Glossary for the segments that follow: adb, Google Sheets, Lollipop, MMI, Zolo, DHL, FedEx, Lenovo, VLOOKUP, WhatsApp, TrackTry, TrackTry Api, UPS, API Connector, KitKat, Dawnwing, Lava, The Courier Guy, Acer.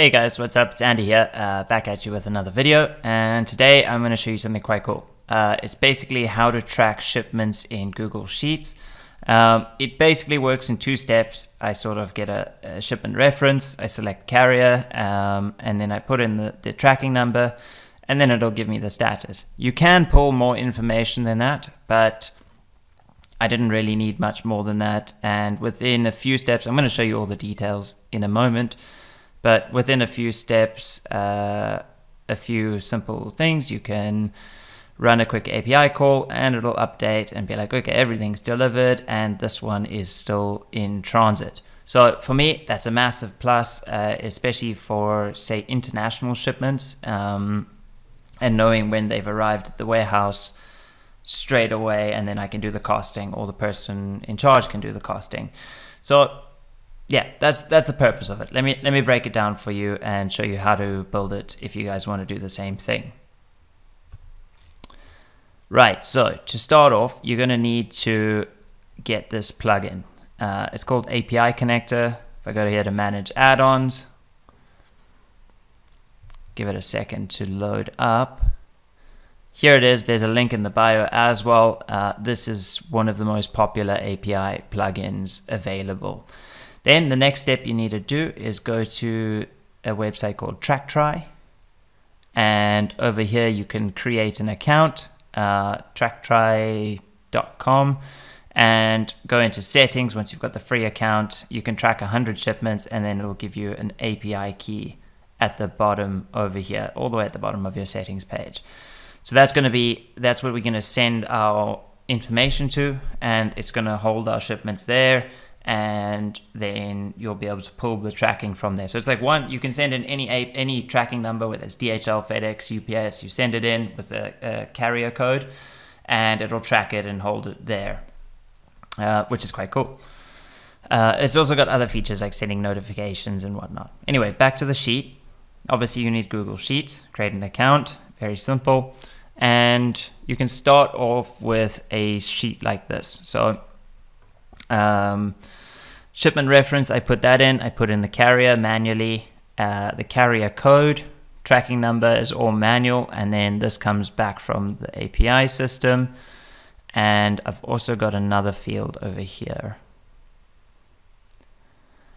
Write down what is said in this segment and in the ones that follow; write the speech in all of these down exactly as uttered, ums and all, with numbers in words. Hey guys, what's up? It's Andy here, uh, back at you with another video, and today I'm going to show you something quite cool. Uh, it's basically how to track shipments in Google Sheets. Um, it basically works in two steps. I sort of get a, a shipment reference, I select carrier, um, and then I put in the, the tracking number, and then it'll give me the status. You can pull more information than that, but I didn't really need much more than that, and within a few steps, I'm going to show you all the details in a moment. But within a few steps, uh, a few simple things, you can run a quick A P I call and it'll update and be like, okay, everything's delivered and this one is still in transit. So for me, that's a massive plus, uh, especially for, say, international shipments, um, and knowing when they've arrived at the warehouse straight away, and then I can do the costing, or the person in charge can do the costing. So yeah, that's that's the purpose of it. Let me let me break it down for you and show you how to build it if you guys want to do the same thing. Right, so to start off, you're going to need to get this plugin. Uh, it's called A P I Connector. If I go here to manage add-ons, give it a second to load up. Here it is. There's a link in the bio as well. Uh, this is one of the most popular A P I plugins available. Then the next step you need to do is go to a website called TrackTry, and over here you can create an account, uh, track try dot com, and go into settings. Once you've got the free account, you can track one hundred shipments, and then it'll give you an A P I key at the bottom over here, all the way at the bottom of your settings page. So that's going to be, that's where we're going to send our information to, and it's going to hold our shipments there. And then you'll be able to pull the tracking from there. So it's like one, you can send in any any tracking number, whether it's D H L, FedEx, U P S, you send it in with a, a carrier code, and it'll track it and hold it there, uh, which is quite cool. Uh, it's also got other features like sending notifications and whatnot. Anyway, back to the sheet. Obviously you need Google Sheets, create an account, very simple. And you can start off with a sheet like this. So Um, shipment reference, I put that in, I put in the carrier manually, uh, the carrier code, tracking number is all manual, and then this comes back from the A P I system. And I've also got another field over here.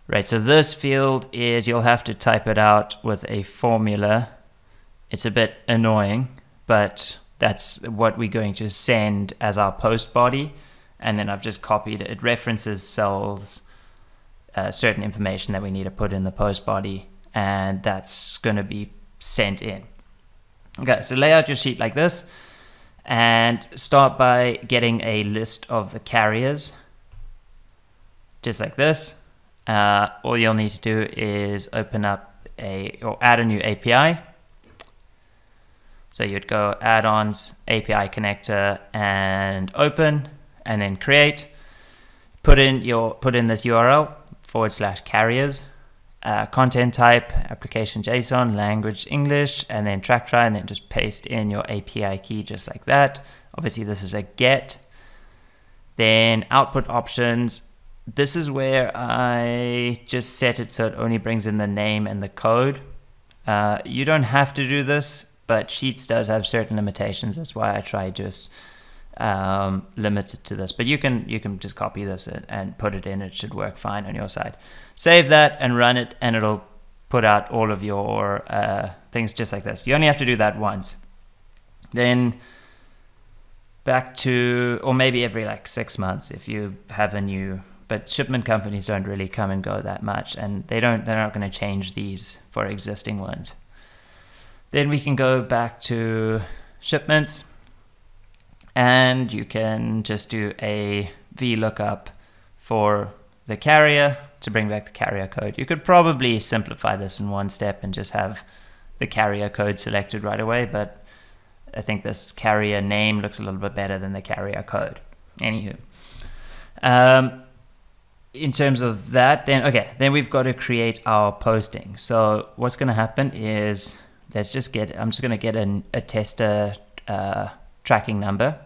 Right, so this field is, you'll have to type it out with a formula. It's a bit annoying, but that's what we're going to send as our post body. And then I've just copied it. It references cells, uh, certain information that we need to put in the post body, and that's going to be sent in. Okay, so lay out your sheet like this, and start by getting a list of the carriers, just like this. Uh, all you'll need to do is open up a or add a new A P I. So you'd go add-ons, A P I connector, and open. And then create, put in your put in this U R L, forward slash carriers, uh, content type, application JSON, language English, and then TrackTry, and then just paste in your A P I key just like that. Obviously this is a get. Then output options, this is where I just set it so it only brings in the name and the code. Uh, you don't have to do this, but Sheets does have certain limitations, that's why I try just um limited to this, but you can you can just copy this and put it in. It should work fine on your side. Save that and run it, and it'll put out all of your uh things just like this. You only have to do that once. Then back to, or maybe every like six months if you have a new, but shipment companies don't really come and go that much, and they don't they're not going to change these for existing ones. Then we can go back to shipments, and you can just do a VLOOKUP for the carrier to bring back the carrier code. You could probably simplify this in one step and just have the carrier code selected right away, but I think this carrier name looks a little bit better than the carrier code. Anywho, um, in terms of that, then okay, then we've got to create our posting. So what's going to happen is, let's just get, I'm just going to get an, a tester uh, tracking number.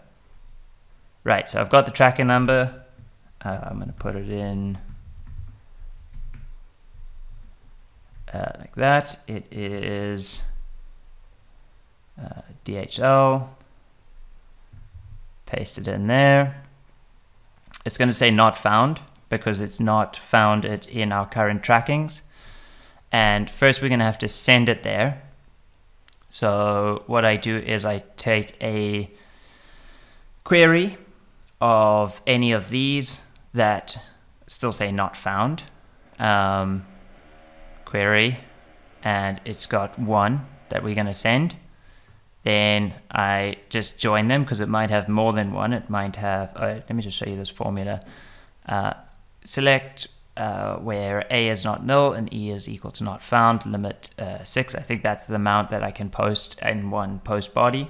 Right, so I've got the tracking number. Uh, I'm going to put it in uh, like that. It is uh, D H L. Paste it in there. It's going to say not found because it's not found it in our current trackings. And first we're going to have to send it there. So what I do is I take a query of any of these that still say not found, um, query, and it's got one that we're going to send. Then I just join them because it might have more than one. It might have, oh, let me just show you this formula. Uh, select Uh, where A is not null and E is equal to not found, limit uh, six. I think that's the amount that I can post in one post body.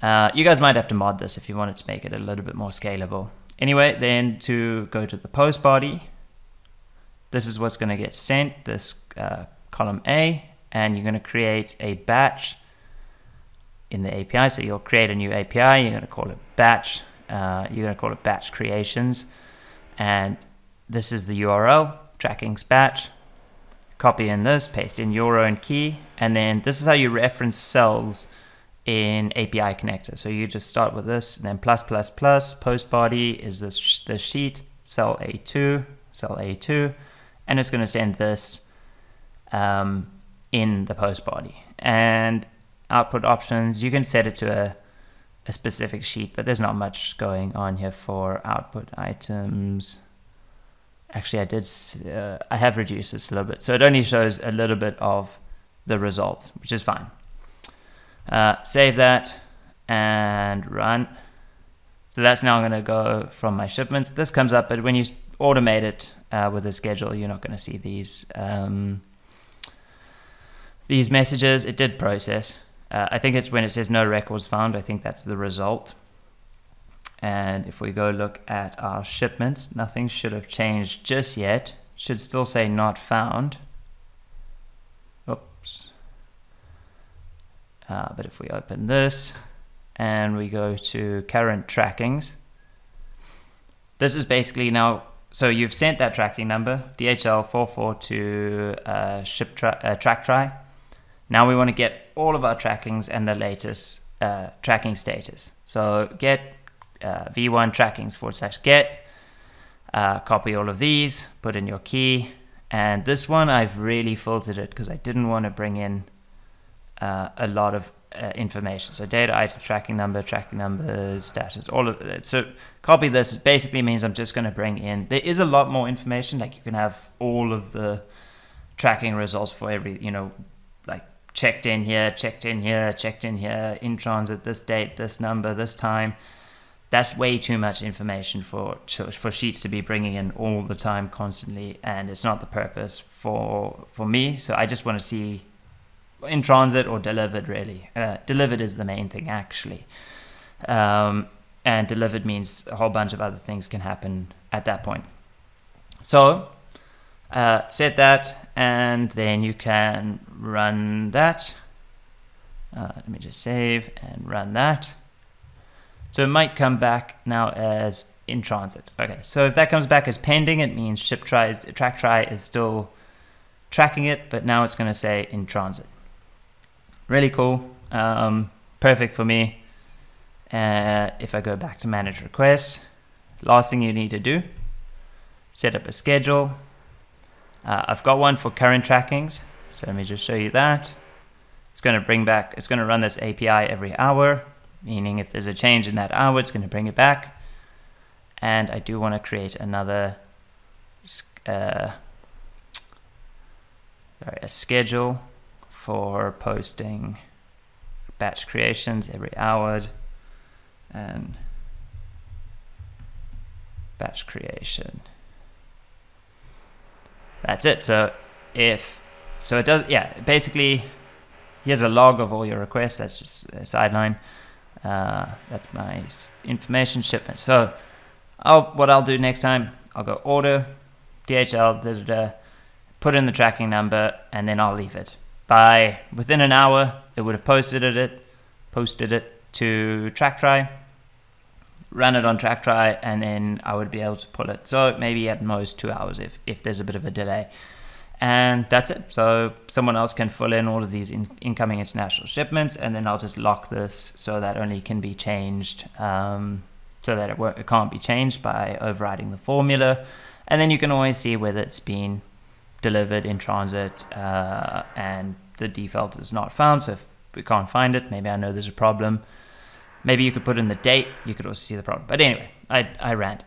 Uh, you guys might have to mod this if you wanted to make it a little bit more scalable. Anyway, then to go to the post body, this is what's going to get sent, this uh, column A, and you're going to create a batch in the A P I. So you'll create a new A P I, you're going to call it batch, uh, you're going to call it batch creations, and this is the U R L, trackings batch. Copy in this, paste in your own key, and then this is how you reference cells in A P I Connector. So you just start with this, and then plus, plus, plus, post body is this sh the sheet, cell A two, cell A two, and it's gonna send this um, in the post body. And output options, you can set it to a, a specific sheet, but there's not much going on here for output items. Actually, I did. Uh, I have reduced this a little bit, so it only shows a little bit of the result, which is fine. Uh, save that and run. So that's now going to go from my shipments. This comes up, but when you automate it uh, with a schedule, you're not going to see these um, these messages. It did process. Uh, I think it's when it says no records found. I think that's the result. And if we go look at our shipments, nothing should have changed just yet. Should still say not found. Oops. Uh, but if we open this and we go to current trackings, this is basically now, so you've sent that tracking number, D H L four four to uh, ship tra uh, TrackTry. Now we want to get all of our trackings and the latest uh, tracking status. So get Uh, v one trackings forward slash get, uh, copy all of these, put in your key, and this one I've really filtered it because I didn't want to bring in uh, a lot of uh, information. So data item, tracking number, tracking number, status, all of that. So copy this, it basically means I'm just going to bring in, there is a lot more information, like you can have all of the tracking results for every, you know, like checked in here, checked in here, checked in here, in transit, this date, this number, this time. That's way too much information for for sheets to be bringing in all the time constantly, and it's not the purpose for for me. So I just want to see in transit or delivered, really. Uh, delivered is the main thing, actually. Um, and delivered means a whole bunch of other things can happen at that point. So uh, set that, and then you can run that. Uh, let me just save and run that. So it might come back now as in transit. Okay, so if that comes back as pending, it means ship try, track try is still tracking it, but now it's going to say in transit. Really cool, um, perfect for me. Uh, if I go back to manage requests, last thing you need to do, set up a schedule. Uh, I've got one for current trackings, so let me just show you that. It's going to bring back, it's going to run this A P I every hour. Meaning if there's a change in that hour, it's going to bring it back. And I do want to create another uh, sorry, a schedule for posting batch creations every hour and batch creation. That's it. So if, so it does, yeah, basically here's a log of all your requests. That's just a sideline. Uh, that's my information shipment. So I'll, what I'll do next time, I'll go order, D H L, da, da, da, put in the tracking number, and then I'll leave it. By within an hour, it would have posted it, posted it to TrackTry, ran it on TrackTry, and then I would be able to pull it. So maybe at most two hours if, if there's a bit of a delay. And that's it. So someone else can fill in all of these in incoming international shipments, and then I'll just lock this so that only can be changed, um, so that it, it can't be changed by overriding the formula. And then you can always see whether it's been delivered, in transit, uh, and the default is not found. So if we can't find it, maybe I know there's a problem. Maybe you could put in the date. You could also see the problem. But anyway, I, I rant.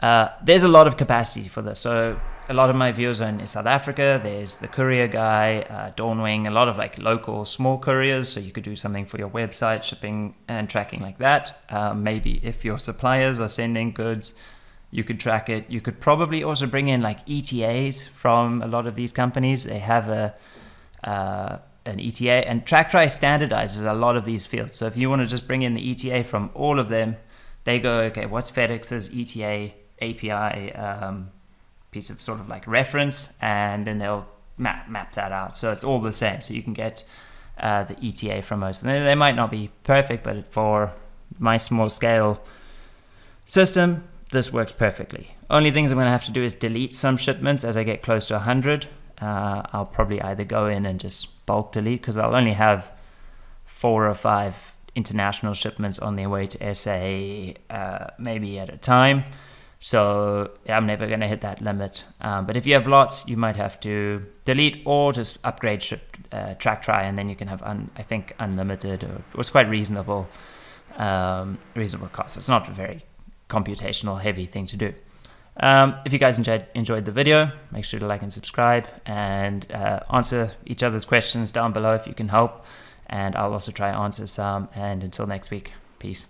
Uh, there's a lot of capacity for this. So a lot of my viewers are in South Africa. There's The Courier Guy, uh, Dawnwing, a lot of like local small couriers. So you could do something for your website, shipping and tracking like that. Uh, maybe if your suppliers are sending goods, you could track it. You could probably also bring in like E T As from a lot of these companies. They have a uh, an E T A, and TrackTry standardizes a lot of these fields. So if you want to just bring in the E T A from all of them, they go, okay, what's FedEx's E T A A P I um, piece of sort of like reference, and then they'll map, map that out. So it's all the same. So you can get uh, the E T A from most of them. They might not be perfect, but for my small scale system, this works perfectly. Only things I'm going to have to do is delete some shipments as I get close to one hundred. Uh, I'll probably either go in and just bulk delete, because I'll only have four or five international shipments on their way to S A uh, maybe at a time. So yeah, I'm never going to hit that limit. Um, but if you have lots, you might have to delete or just upgrade ship, uh, TrackTry, and then you can have, un I think, unlimited, or it's quite reasonable, um, reasonable cost. It's not very computational heavy thing to do. Um, if you guys enjoyed, enjoyed the video, make sure to like and subscribe, and uh, answer each other's questions down below if you can help. And I'll also try to answer some. And until next week, peace.